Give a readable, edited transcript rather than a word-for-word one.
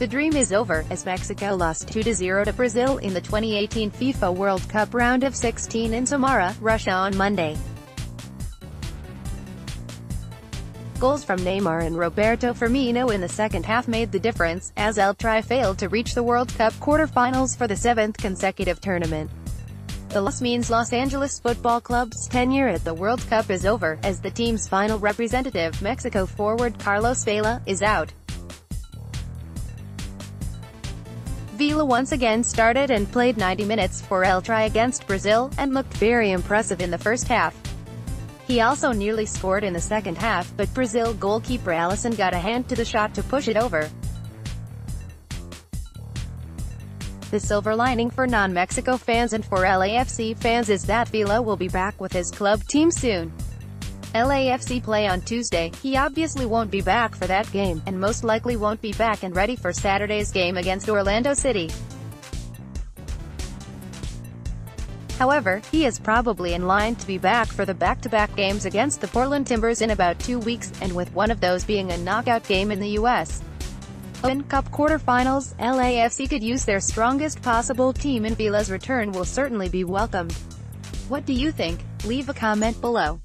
The dream is over, as Mexico lost 2-0 to Brazil in the 2018 FIFA World Cup round of 16 in Samara, Russia on Monday. Goals from Neymar and Roberto Firmino in the second half made the difference, as El Tri failed to reach the World Cup quarterfinals for the 7th consecutive tournament. The loss means Los Angeles Football Club's tenure at the World Cup is over, as the team's final representative, Mexico forward Carlos Vela, is out. Vela once again started and played 90 minutes for El Tri against Brazil, and looked very impressive in the first half. He also nearly scored in the second half, but Brazil goalkeeper Alisson got a hand to the shot to push it over. The silver lining for non-Mexico fans and for LAFC fans is that Vela will be back with his club team soon. LAFC play on Tuesday. He obviously won't be back for that game, and most likely won't be back and ready for Saturday's game against Orlando City. However, he is probably in line to be back for the back-to-back games against the Portland Timbers in about 2 weeks, and with one of those being a knockout game in the U.S. Open Cup quarterfinals, LAFC could use their strongest possible team, and Vela's return will certainly be welcomed. What do you think? Leave a comment below.